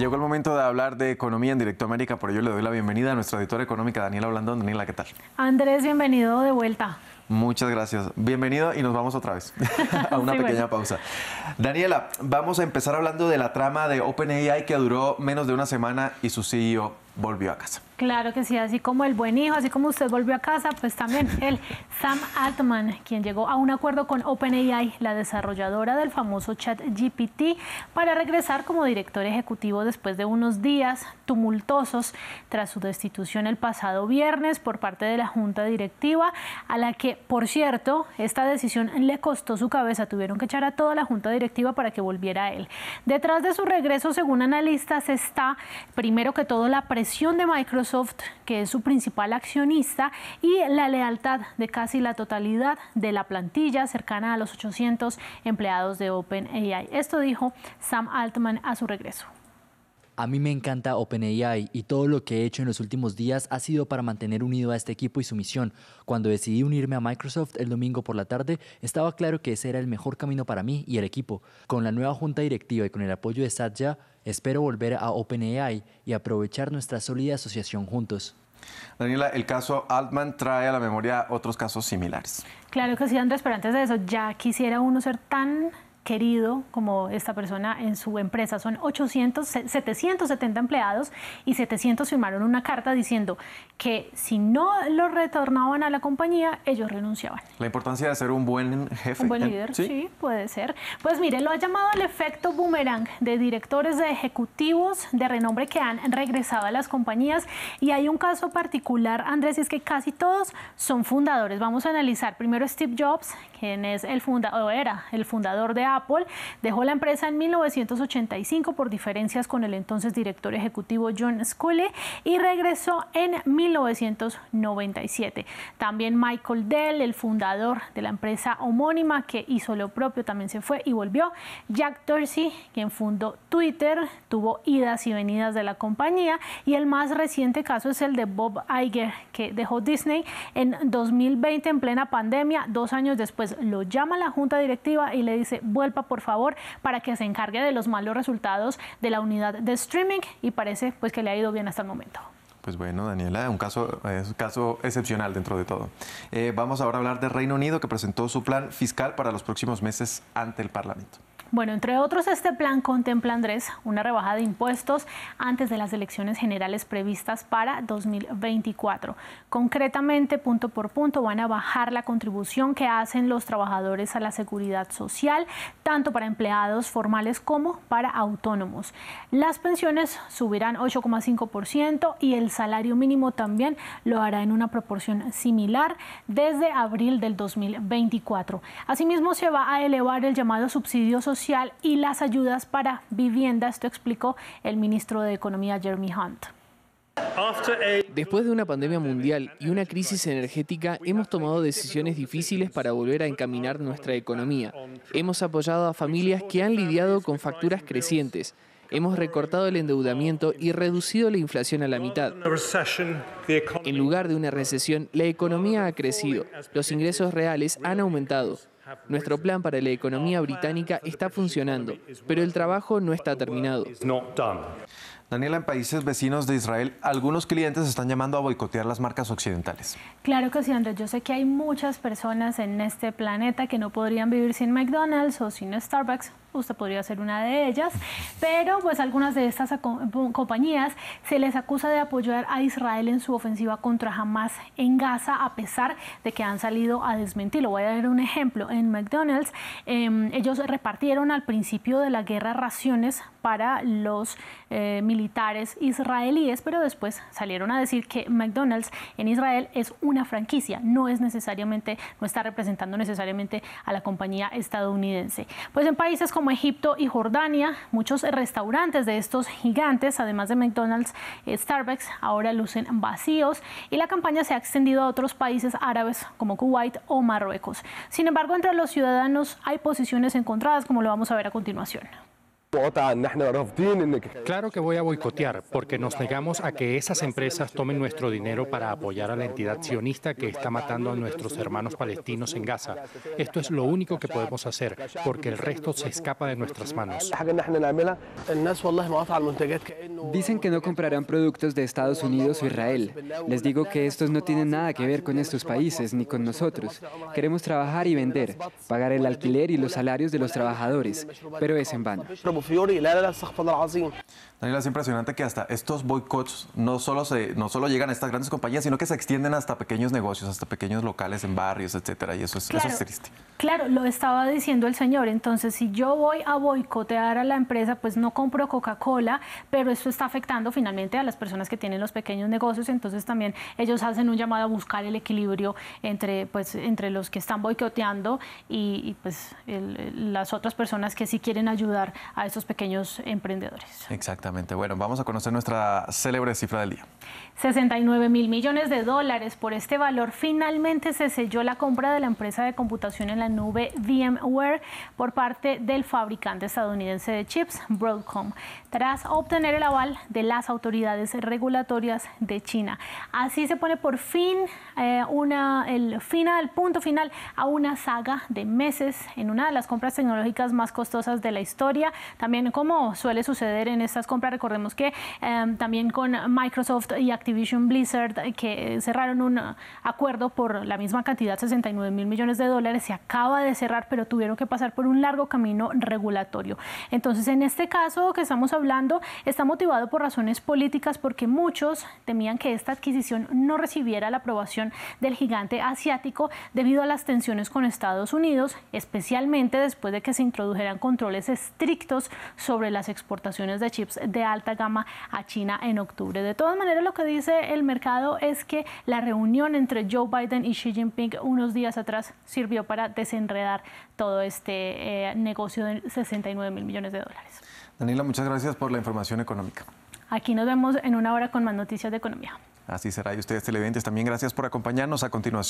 Llegó el momento de hablar de economía en Directo América, por ello le doy la bienvenida a nuestra editora económica, Daniela Blandón. Daniela, ¿qué tal? Andrés, bienvenido de vuelta. Muchas gracias. Bienvenido y nos vamos otra vez a una pequeña pausa. Daniela, vamos a empezar hablando de la trama de OpenAI que duró menos de una semana y su CEO volvió a casa. Claro que sí, así como el buen hijo, así como usted volvió a casa, pues también el Sam Altman, quien llegó a un acuerdo con OpenAI, la desarrolladora del famoso ChatGPT, para regresar como director ejecutivo después de unos días tumultuosos tras su destitución el pasado viernes por parte de la junta directiva, a la que, por cierto, esta decisión le costó su cabeza. Tuvieron que echar a toda la junta directiva para que volviera a él. Detrás de su regreso, según analistas, está primero que todo la presión de Microsoft, que es su principal accionista, y la lealtad de casi la totalidad de la plantilla, cercana a los 800 empleados de OpenAI. Esto dijo Sam Altman a su regreso. A mí me encanta OpenAI y todo lo que he hecho en los últimos días ha sido para mantener unido a este equipo y su misión. Cuando decidí unirme a Microsoft el domingo por la tarde, estaba claro que ese era el mejor camino para mí y el equipo. Con la nueva junta directiva y con el apoyo de Satya, espero volver a OpenAI y aprovechar nuestra sólida asociación juntos. Daniela, el caso Altman trae a la memoria otros casos similares. Claro que sí, Andrés, pero antes de eso, ya quisiera uno ser tan querido como esta persona en su empresa. Son 770 empleados y 700 firmaron una carta diciendo que si no lo retornaban a la compañía, ellos renunciaban. La importancia de ser un buen jefe. Un buen líder, sí, puede ser. Pues mire, lo ha llamado el efecto boomerang de directores, de ejecutivos de renombre que han regresado a las compañías, y hay un caso particular, Andrés, y es que casi todos son fundadores. Vamos a analizar primero Steve Jobs, quien es el fundador de Apple. Dejó la empresa en 1985 por diferencias con el entonces director ejecutivo John Schooley y regresó en 1997. También Michael Dell, el fundador de la empresa homónima, que hizo lo propio, también se fue y volvió. Jack Dorsey, quien fundó Twitter, tuvo idas y venidas de la compañía. Y el más reciente caso es el de Bob Iger, que dejó Disney en 2020 en plena pandemia. 2 años después lo llama la junta directiva y le dice: vuelva por favor para que se encargue de los malos resultados de la unidad de streaming, y parece pues que le ha ido bien hasta el momento. Pues bueno, Daniela, es un caso excepcional dentro de todo. Vamos ahora a hablar del Reino Unido, que presentó su plan fiscal para los próximos meses ante el Parlamento. Bueno, entre otros, este plan contempla, Andrés, una rebaja de impuestos antes de las elecciones generales previstas para 2024. Concretamente, punto por punto, van a bajar la contribución que hacen los trabajadores a la seguridad social, tanto para empleados formales como para autónomos. Las pensiones subirán 8,5% y el salario mínimo también lo hará en una proporción similar desde abril del 2024. Asimismo, se va a elevar el llamado subsidio social y las ayudas para vivienda. Esto explicó el ministro de Economía, Jeremy Hunt. Después de una pandemia mundial y una crisis energética, hemos tomado decisiones difíciles para volver a encaminar nuestra economía. Hemos apoyado a familias que han lidiado con facturas crecientes. Hemos recortado el endeudamiento y reducido la inflación a la mitad. En lugar de una recesión, la economía ha crecido. Los ingresos reales han aumentado. Nuestro plan para la economía británica está funcionando, pero el trabajo no está terminado. Daniela, en países vecinos de Israel, algunos clientes están llamando a boicotear las marcas occidentales. Claro que sí, Andrés. Yo sé que hay muchas personas en este planeta que no podrían vivir sin McDonald's o sin Starbucks. Usted podría ser una de ellas, pero pues algunas de estas compañías se les acusa de apoyar a Israel en su ofensiva contra Hamas en Gaza, a pesar de que han salido a desmentirlo. Voy a dar un ejemplo. En McDonald's, ellos repartieron al principio de la guerra raciones para los militares israelíes, pero después salieron a decir que McDonald's en Israel es una franquicia, no está representando necesariamente a la compañía estadounidense. Pues en países como Egipto y Jordania, muchos restaurantes de estos gigantes, además de McDonald's, Starbucks, ahora lucen vacíos, y la campaña se ha extendido a otros países árabes como Kuwait o Marruecos. Sin embargo, entre los ciudadanos hay posiciones encontradas, como lo vamos a ver a continuación. Claro que voy a boicotear porque nos negamos a que esas empresas tomen nuestro dinero para apoyar a la entidad sionista que está matando a nuestros hermanos palestinos en Gaza. Esto es lo único que podemos hacer porque el resto se escapa de nuestras manos. Dicen que no comprarán productos de Estados Unidos o Israel. Les digo que estos no tienen nada que ver con estos países ni con nosotros. Queremos trabajar y vender, pagar el alquiler y los salarios de los trabajadores, pero es en vano. Daniel, es impresionante que hasta estos boicots no solo llegan a estas grandes compañías, sino que se extienden hasta pequeños negocios, hasta pequeños locales en barrios, etcétera, y eso es triste. Claro, lo estaba diciendo el señor, entonces si yo voy a boicotear a la empresa, pues no compro Coca-Cola, pero esto está afectando finalmente a las personas que tienen los pequeños negocios, entonces también ellos hacen un llamado a buscar el equilibrio entre los que están boicoteando y las otras personas que sí quieren ayudar a esos pequeños emprendedores. Exactamente. Bueno, vamos a conocer nuestra célebre cifra del día. 69.000 millones de dólares. Por este valor finalmente se selló la compra de la empresa de computación en la nube VMware por parte del fabricante estadounidense de chips, Broadcom, tras obtener el aval de las autoridades regulatorias de China. Así se pone por fin el punto final a una saga de meses en una de las compras tecnológicas más costosas de la historia. También, como suele suceder en estas compras, recordemos que también con Microsoft y Activision Blizzard, que cerraron un acuerdo por la misma cantidad, 69.000 millones de dólares, se acaba de cerrar, pero tuvieron que pasar por un largo camino regulatorio. Entonces, en este caso que estamos hablando, está motivado por razones políticas, porque muchos temían que esta adquisición no recibiera la aprobación del gigante asiático debido a las tensiones con Estados Unidos, especialmente después de que se introdujeran controles estrictos sobre las exportaciones de chips de alta gama a China en octubre. De todas maneras, lo que dice el mercado es que la reunión entre Joe Biden y Xi Jinping unos días atrás sirvió para desenredar todo este negocio de 69.000 millones de dólares. Daniela, muchas gracias por la información económica. Aquí nos vemos en una hora con más noticias de economía. Así será. Y ustedes, televidentes, también gracias por acompañarnos. A continuación.